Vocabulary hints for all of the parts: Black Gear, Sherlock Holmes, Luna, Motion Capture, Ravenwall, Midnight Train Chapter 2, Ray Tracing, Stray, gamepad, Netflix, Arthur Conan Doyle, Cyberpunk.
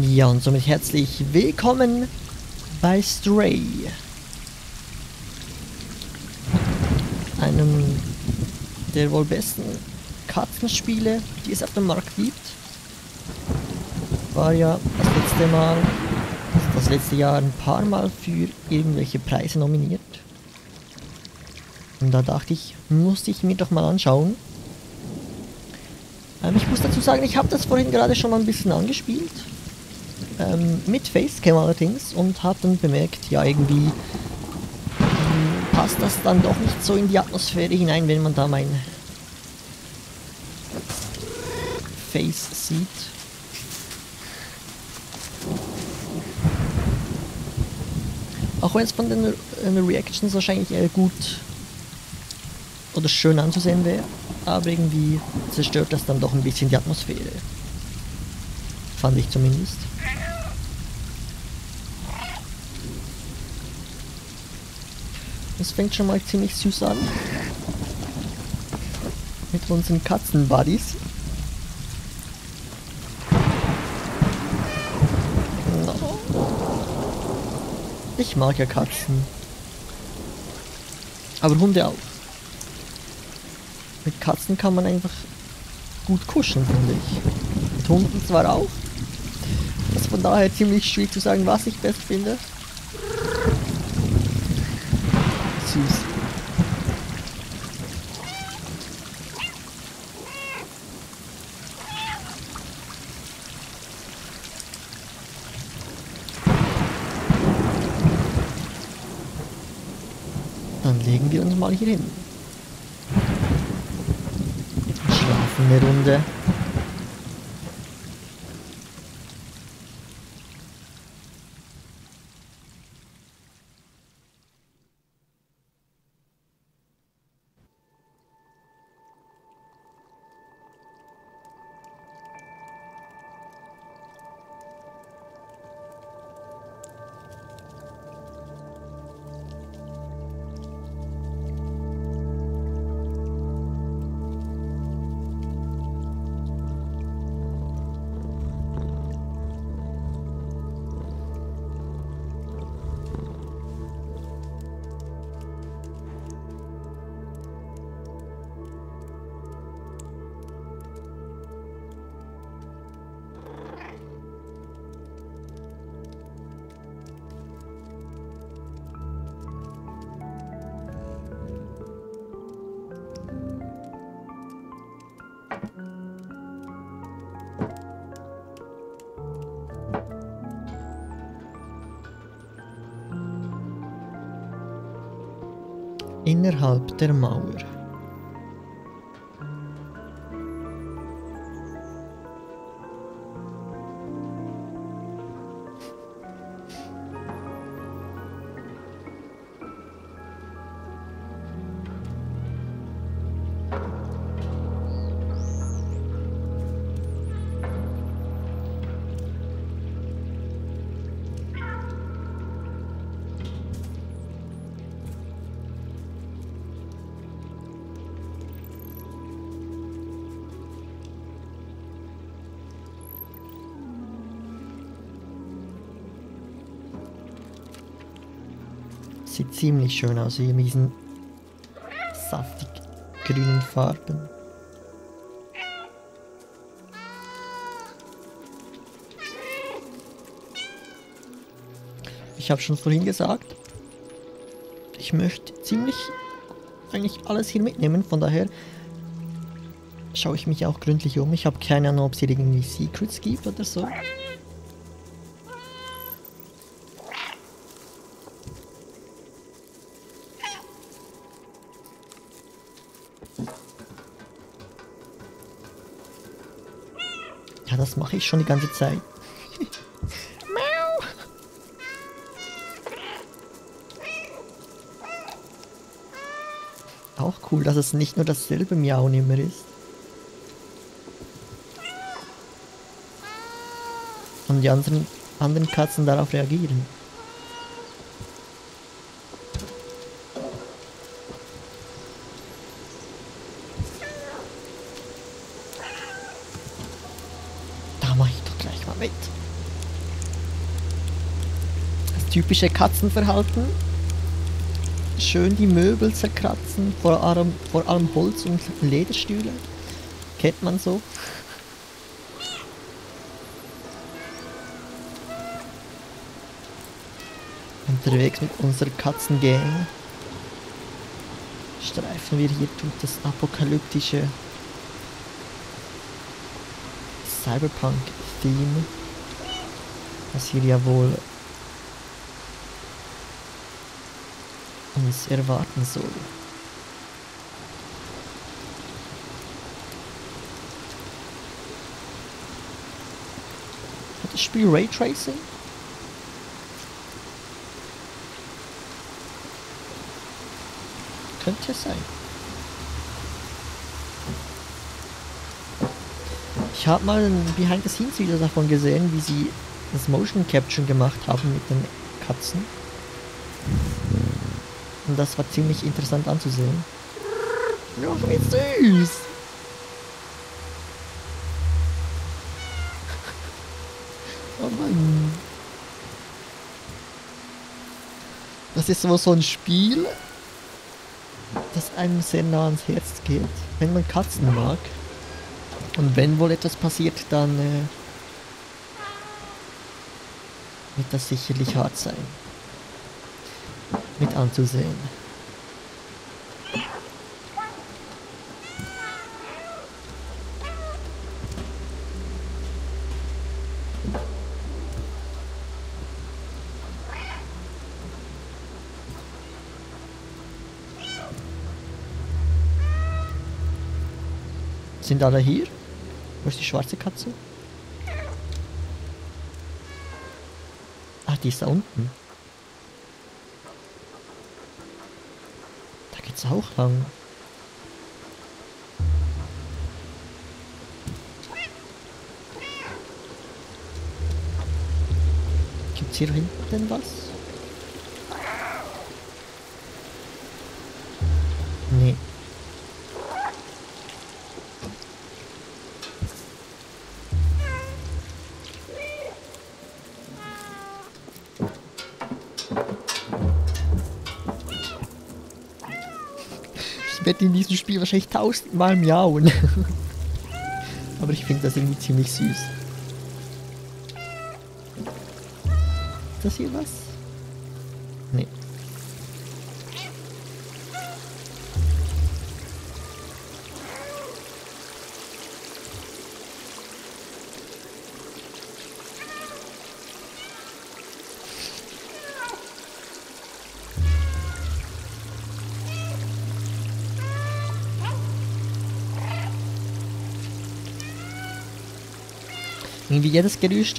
Ja, und somit herzlich willkommen bei Stray. Einem der wohl besten Kartenspiele, die es auf dem Markt gibt. War ja das letzte Jahr ein paar Mal für irgendwelche Preise nominiert. Und da dachte ich, musste ich mir doch mal anschauen. Ich muss dazu sagen, ich habe das vorhin gerade schon mal ein bisschen angespielt. Mit Facecam allerdings, und habe dann bemerkt, ja irgendwie passt das dann doch nicht so in die Atmosphäre hinein, wenn man da mein Face sieht. Auch wenn es von den Reactions wahrscheinlich eher gut oder schön anzusehen wäre, aber irgendwie zerstört das dann doch ein bisschen die Atmosphäre. Fand ich zumindest. Das fängt schon mal ziemlich süß an. Mit unseren Katzenbuddies. No. Ich mag ja Katzen. Aber Hunde auch. Mit Katzen kann man einfach gut kuscheln, finde ich. Mit Hunden zwar auch. Das ist von daher ziemlich schwierig zu sagen, was ich best finde. Süß. Dann legen wir uns mal hier hin. Schlafen eine Runde. Innerhalb der Mauer. Sieht ziemlich schön aus hier mit diesen saftig grünen Farben. Ich habe schon vorhin gesagt, ich möchte ziemlich eigentlich alles hier mitnehmen, von daher schaue ich mich auch gründlich um. Ich habe keine Ahnung, ob es hier irgendwie Secrets gibt oder so. Ja, das mache ich schon die ganze Zeit. Auch cool, dass es nicht nur dasselbe Miauen immer ist. Und die anderen Katzen darauf reagieren. Mache ich doch gleich mal mit. typische Katzenverhalten. Schön die Möbel zerkratzen, vor allem Holz- und Lederstühle. Kennt man so. Unterwegs mit unserer Katzengang streifen wir hier durch das apokalyptische Cyberpunk-Theme, das hier ja wohl uns erwarten soll. Hat das Spiel Ray Tracing? Könnte sein. Ich habe mal ein Behind-the-Scenes-Video davon gesehen, wie sie das Motion Capture gemacht haben mit den Katzen. Und das war ziemlich interessant anzusehen. Nur wie süß! Oh Mann. Das ist wohl so ein Spiel, das einem sehr nah ans Herz geht, wenn man Katzen mag. Und wenn wohl etwas passiert, dann wird das sicherlich hart sein, mit anzusehen. Sind alle hier? Wo ist die schwarze Katze? Ah, die ist da unten. Da geht's auch lang. Gibt's hier hinten was? Nee. Ich werde in diesem Spiel wahrscheinlich 1000 Mal miauen. Aber ich finde das irgendwie ziemlich süß. Ist das hier was? Nee. Irgendwie jedes Geräusch,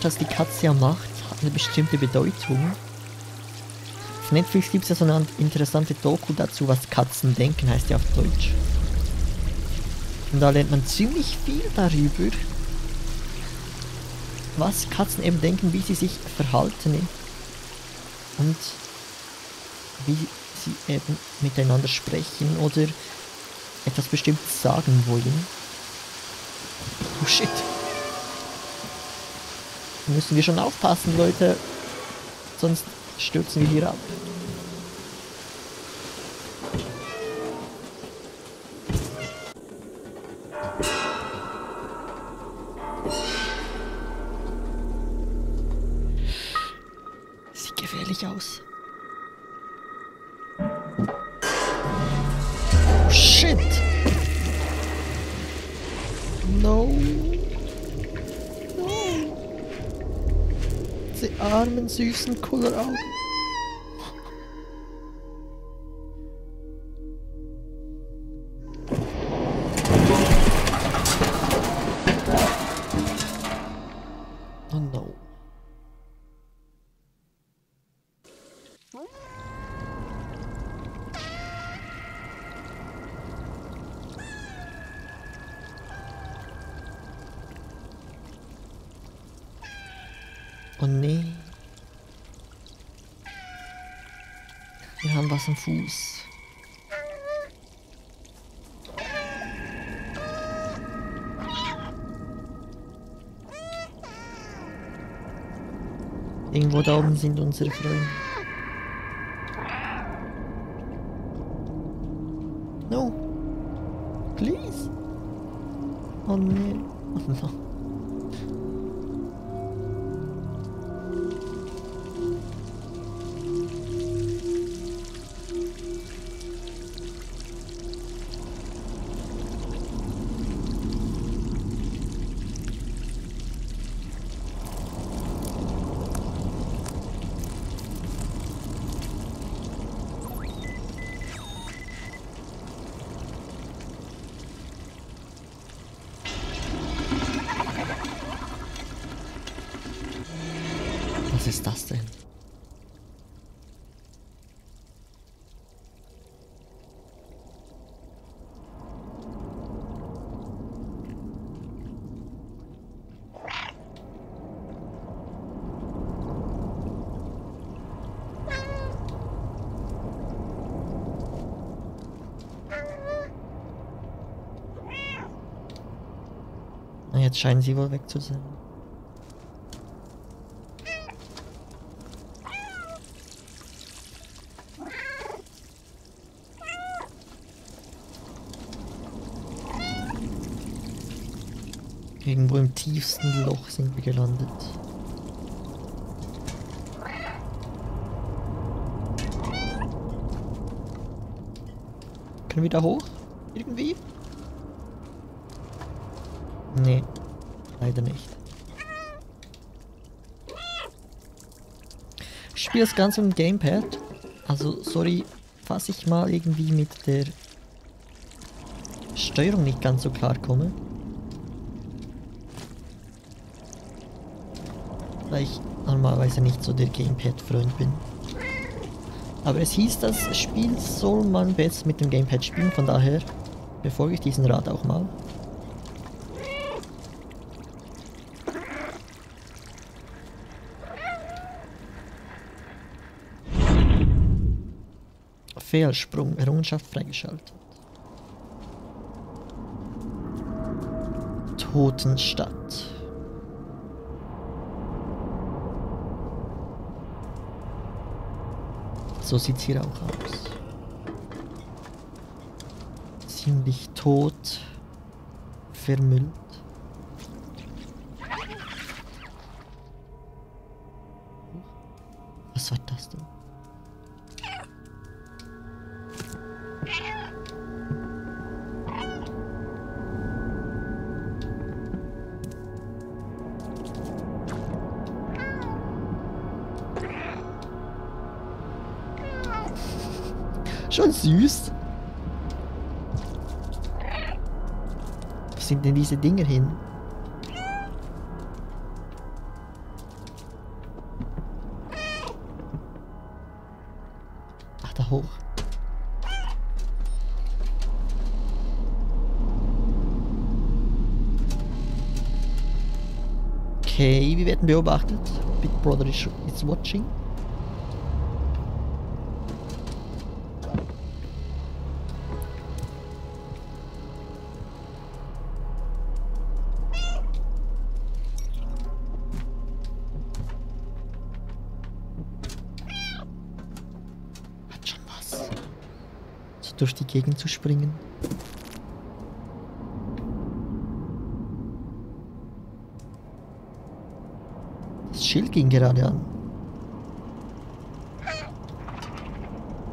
das die Katze ja macht, hat eine bestimmte Bedeutung. Auf Netflix gibt es ja so eine interessante Doku dazu, was Katzen denken, heißt ja auf Deutsch. Und da lernt man ziemlich viel darüber, was Katzen eben denken, wie sie sich verhalten und wie sie eben miteinander sprechen oder etwas Bestimmtes sagen wollen. Oh shit! Müssen wir schon aufpassen, Leute, sonst stürzen wir hier ab. Sieht gefährlich aus. Oh shit! No! Die armen, süßen Kulleraugen. Oh no. Oh nee. Wir haben was am Fuß. Irgendwo da oben sind unsere Freunde. No. Please. Oh nee. Oh no. Was ist das denn? Na, jetzt scheinen sie wohl weg zu sein. Irgendwo im tiefsten Loch sind wir gelandet. Können wir da hoch? Irgendwie? Nee, leider nicht. Ich spiele das Ganze mit dem Gamepad. Also, sorry, falls ich mal irgendwie mit der Steuerung nicht ganz so klar komme. Weil ich normalerweise nicht so der Gamepad-Freund bin. Aber es hieß, das Spiel soll man besser mit dem Gamepad spielen, von daher befolge ich diesen Rat auch mal. Fehlsprung, Errungenschaft freigeschaltet. Totenstadt. So sieht es hier auch aus. Ziemlich tot, vermüllt. Was war das denn? Schon süß. Wo sind denn diese Dinger hin? Ach, da hoch. Okay, wir werden beobachtet. Big Brother is watching. Durch die Gegend zu springen. Das Schild ging gerade an.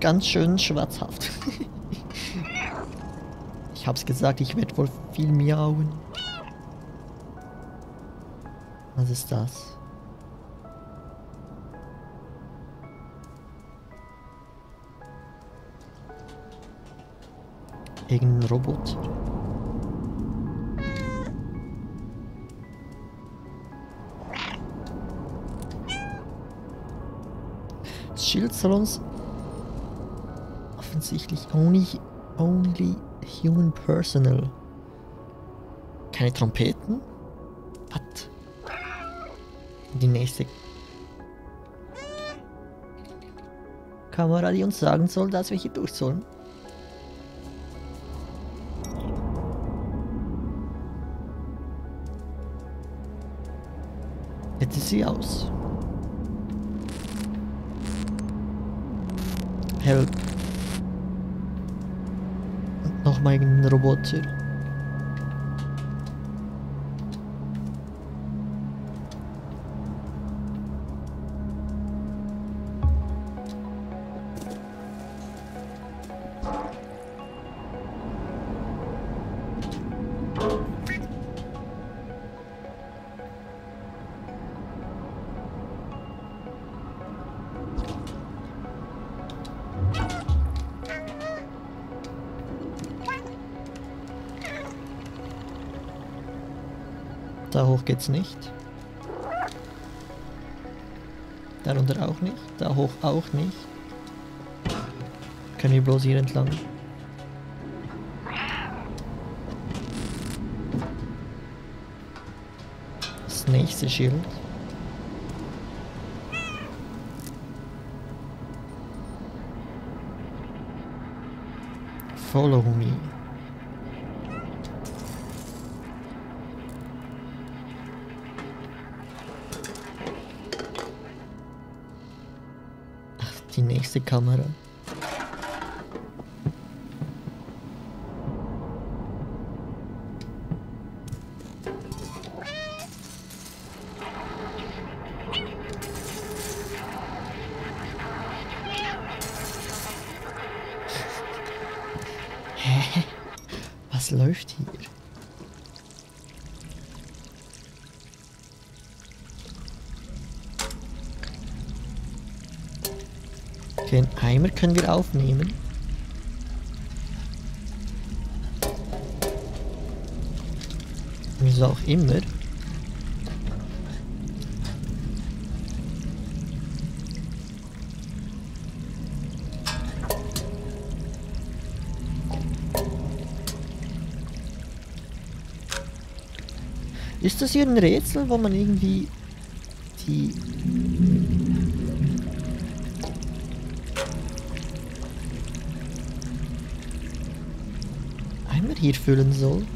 Ganz schön schmerzhaft. Ich hab's gesagt, ich werde wohl viel miauen. Was ist das? Irgendein Roboter. Das Schild soll uns offensichtlich only human personnel. Keine Trompeten? Was? Die nächste Kamera, die uns sagen soll, dass wir hier durch sollen. Jetzt ist sie aus. help. Und nochmal irgendein Roboter. Da hoch geht's nicht. Darunter auch nicht. Da hoch auch nicht. Können wir bloß hier entlang. Das nächste Schild. Follow me. Die nächste Kamera. Hä? Was läuft hier? Den Eimer können wir aufnehmen. Wieso auch immer. Ist das hier ein Rätsel, wo man irgendwie die... hier füllen soll.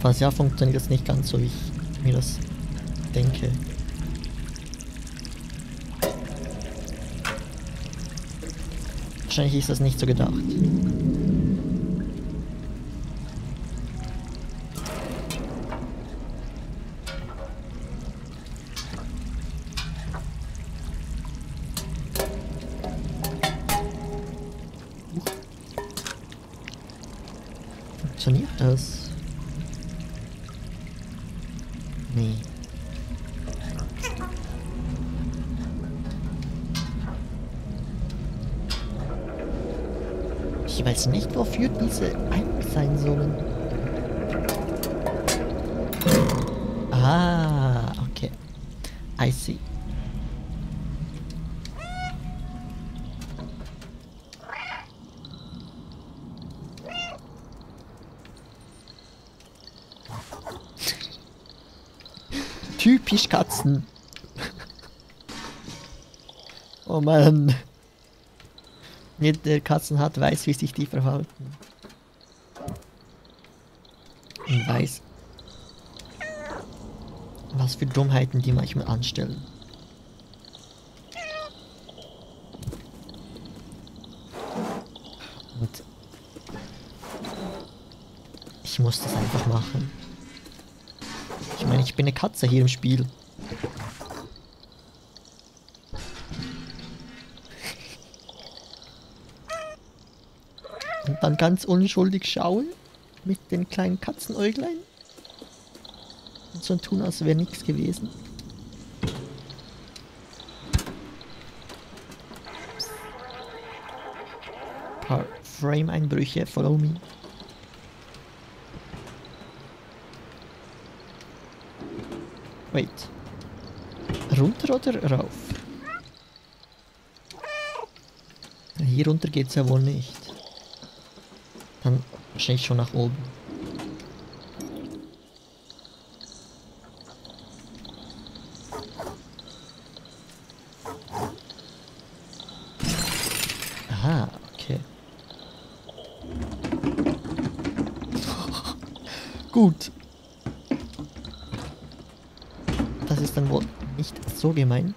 Falls ja, funktioniert das nicht ganz so, wie ich mir das denke. Wahrscheinlich ist das nicht so gedacht. Funktioniert das? Nee. Ich weiß nicht, wofür diese Eimer sein sollen. Ah, okay. I see. Typisch Katzen. Oh Mann. Jeder, der Katzen hat, weiß, wie sich die verhalten. Und weiß, was für Dummheiten die manchmal anstellen. Und ich muss das einfach machen. Ich meine, ich bin eine Katze hier im Spiel. Und dann ganz unschuldig schauen mit den kleinen Katzenäuglein. Und so tun, als wäre nichts gewesen. Ein paar Frame-Einbrüche, follow me. Wait. Runter oder rauf? Hier runter geht's ja wohl nicht. Dann wahrscheinlich schon nach oben. Aha, okay. Gut. Das ist dann wohl nicht so gemeint.